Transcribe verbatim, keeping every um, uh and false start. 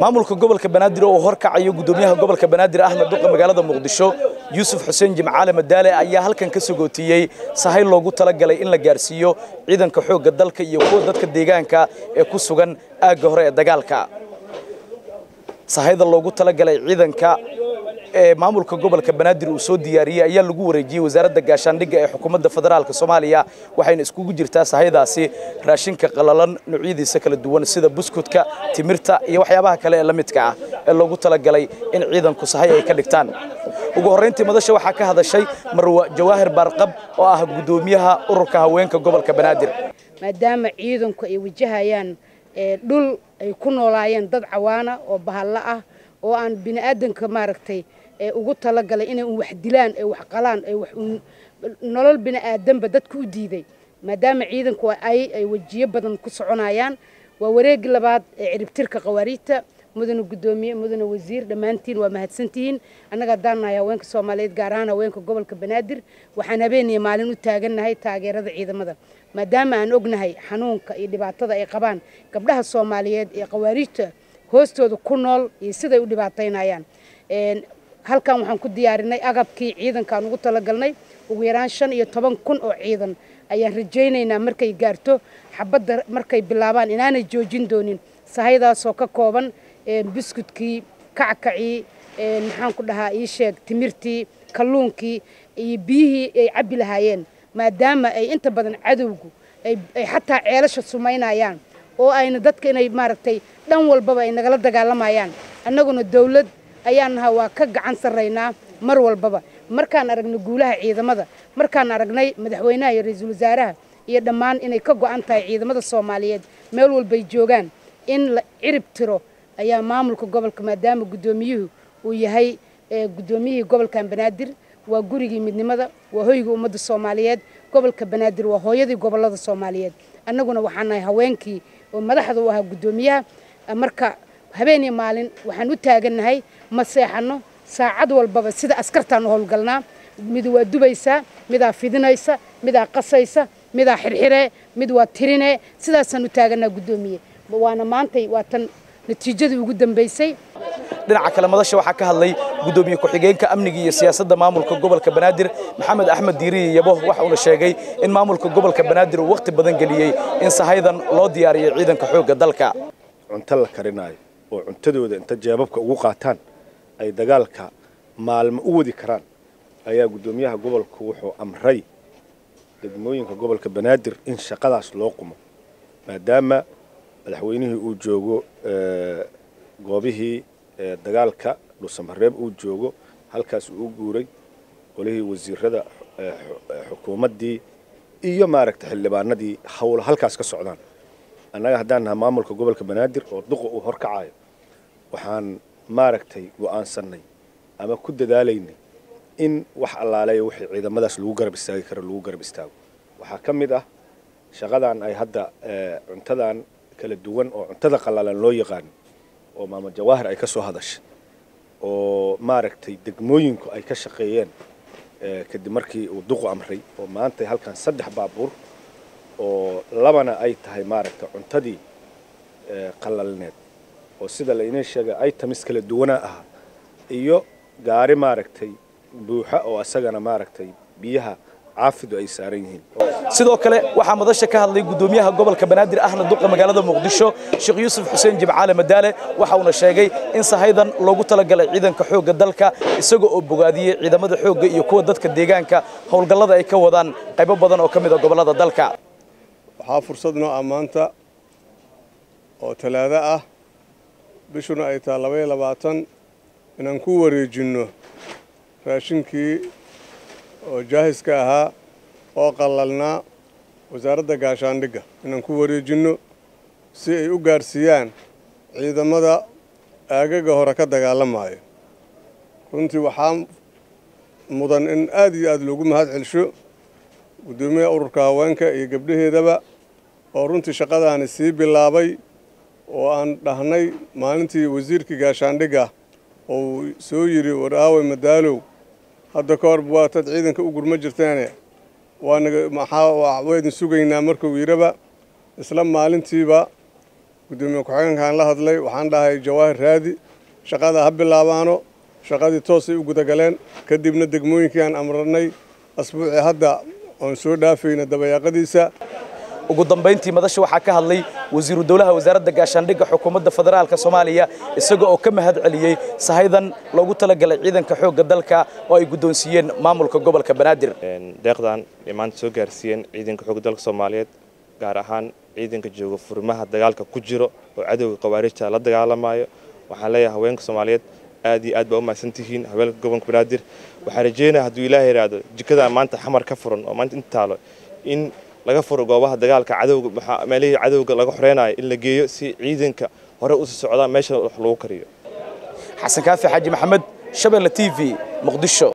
Maamulka gobolka Banaadir oo horkacayo gudoomiyaha gobolka Banaadir Axmed Duqa magaalada Muqdisho Yusuf Hussein Jimale Madale ayaa halkan ka soo gootiyay sahay loogu talagalay in la gaarsiiyo ciidanka xoogga dalka iyo kuwa dadka deegaanka ee ku sugan aagga hore ee dagaalka. Sahayda loogu talagalay ciidanka ee maamulka gobolka Banaadir uu soo diyaariyay ayaa lagu wareejiyay wasaaradda gaashaandhigga ee xukuumadda federaalka Soomaaliya waxayna iskugu jirtaa sahaydaasi raashinka qalalan noocyadiisa kala duwan sida buskudka, timirta iyo waxyaabaha kale ee la midka ah ee loogu talagalay in ciidanku sahay ay ka dhigtaan. ugu horeyntii madasha waxa ka hadashay Marwa Jawaahir Barqab oo ah gudoomiyaha ururka haweenka gobolka Banaadir. maadaama ciidanku ay wajahayaan dhul ay ku noolaayeen dad cawaana oo bahal ah oo aan bini'aadanka maaragtay ugu talagalay inay wax dilaan ay wax qalaan ay wax nolol bini'aadanba dadku u diiday maadaama ciidanku ay ay wajiye badan ku soconayaan waa wareeg labaad ee ciribtirka qawaariidta mudane gudoomiye mudane wasiir dhamaantiin waa mahadsantihiin anaga daanayaa weenka Soomaaliyeed gaar ahaan weenka gobolka Banaadir waxaan habeenay maalin u taaganahay taageerada ciidamada maadaama aan ognahay xanuunka iyo dhibaatada ay qabaan gabdhaha Soomaaliyeed ee qawaariidta hoostooda ku nool iyo sida ay u dhibaateynayaan een halkan waxaan ku diyaarinay agabkii ciidanka aan ugu talagalnay ugu yaraan shan iyo toban kun oo ciidan ayaan rajaynaynaa markay gaarto xabadda markay bilaabaan inaanay joojin doonin sahaydaas oo ka kooban biscuitkii kackaci ee maxaan ku dhahaa ii sheeg timirtii kalluunkii iyo biihii ay cabi lahaayeen maadaama ay inta badan cadowgu ay xataa ceelasha sumaynayaan oo ayna dadka inay maartay dhan walba ay nagala dagaalamayaan annaguna dawlad ayaan nahay waa ka gacan sareynaa mar walba markaan aragno guulaha ciidamada markaan aragnay madaxweynaha iyo ra'iisul wasaaraha iyo dhammaan inay ka go'an tahay ciidamada Soomaaliyeed meel walba ay joogan in la cirib tiro ayaa maamulka gobolka maadaama gudoomiyuhu uu yahay gudoomiyaha gobolka Banaadir waa gurigii midnimada waa hoyga ummadda Soomaaliyeed gobolka Banaadir waa hooyadii gobolada Soomaaliyeed annaguna waxaan nahay haweenkii oo madaxda u ahaa gudoomiyaha marka habeen iyo maalin waxaan u taaganahay ma seexano saacad walba sida askartaan howlgalnaa mid waa dubaysa mid aa fidinaysa mid aa qasaysa mid aa xirxiree mid waa tirinee sidaasaan u taaganaa gudoomiye waana maantay waatan نتيجة وجودهم بيسي. دنا كلام هذا الشيء وحكى هاللي جودهم يكحجين كأمنية سياسة معمول كجبل كبنادر محمد أحمد ديري يبوه وحول الشيء إن معمول كجبل كبنادر وقت بدن جليه إن صهيدا لا دياري عيدا كحوق ذلك. عنتلا كرناي وعنتدو إذا أنت جابك وقعتان أي دجالك مع المؤود كران أي جودهم يها جبل كوحو أمري دموين كجبل كبنادر إن شقلاش لقمه ما دام madaxweynihii uu joogo ee goobihi dagaalka Dhuusamareeb uu joogo halkaas uu guuray qolihii wasiirada xukuumadii iyo maaragta xildhibaanadii hawl halkaas ka socdaan anaga hadaan maamulka gobolka Banaadir oo duq uu horkacaayo waxaan maaragtay go'aansanay ama ku dadaalaynay in wax allaalay wixii ciidamadaas lagu garab istaagi karo lagu garab istaago waxa kamid ah shaqadan ay hadda cuntadan kala duwan oo cuntada qalalan loo yaqaan oo maamo Jawaahir ay ka soo hadashay oo maaragtay degmooyinku ay ka shaqeeyeen ee kadib markii uu duqo amray oo maanta halkan saddex baabuur oo labana ay tahay maaragta cuntadii ee qalalneed oo sida la inay sheega ay tamis kala duwana ah iyo gaari maaragtay buuxa oo asagana maaragtay biyaha عافدوا أي سارينهن. سيدوكله وحمد الشكاه اللي قدوميها قبل بنادر أحنا دق مجالد مقدشو شيخ يوسف حسين جمعة مدالة وحونا شاقي إنس أيضا لو قلت لك إذا كحوق ذلك سجوا بقادية إذا ما دحوق يكون ذلك الديجان كهول جلدا يكودان قبل بدن أو كم إذا قبل ذلك. ها فرصتنا أمانة أو ثلاثة بشون أي طلبة لبعضن إن نكور الجنة فعشان كي وجاهز كها وقللنا وزارة قاشاندقة إن نكوري جنو سي وقارسيان إذا مدى أجا هركا دقالم هاي كنت وحام مدن إن آدي أدلوكم هاد الشو ودمي أوركا وانكا يقبله دبا ورنت شقدان السي باللابي وأن دهني مالنتي وزير كجاشاندجا أو سويري وراوي مدالو هذا كارب وتدعيدن كأجر مجرتاني وأنا محا وعويد سوقينا مركو ويربا إسلام مالنتي با قدومي كحين كان الله هذلي وحندها جواهر هادي شقادة هب اللعبانو شقادة توصي وجودا جلين كدي من الدجموين كان أمرني أسبوع هذا عنصر دافين الدبيا قديسة وقدام بينتي مدرش وحكاها لي وزير الدولة وزارة الدجاشان رجع حكومة الفدرال كصومالية السجق كم هاد عليه صحيحا لو قلت لك إذا كحوق ذلك أي جدون سين ماملك جبلك بنادر دقدان إمان سجر سين إذا كحوق ذلك صوماليات قارهان إذا كجوج فرمها الدجال ككجرة وعدو قواريش على الدجال مايو وحلايا هواين كصوماليات أدي أدبوا ما سنتين هواين جبلك بنادر وحرجينا هدو إلهي رادو جكذا إمان تحمر كفرن وإمان انتالو إن laga furo goobaha dagaalka cadawga waxa meelay cadawga laga xoreenayo in la geeyo si ciidanka hore u socdaan meesha wax loogu kariyo. Xasan Kaafi Haji Maxamed Shabeel T V Muqdisho.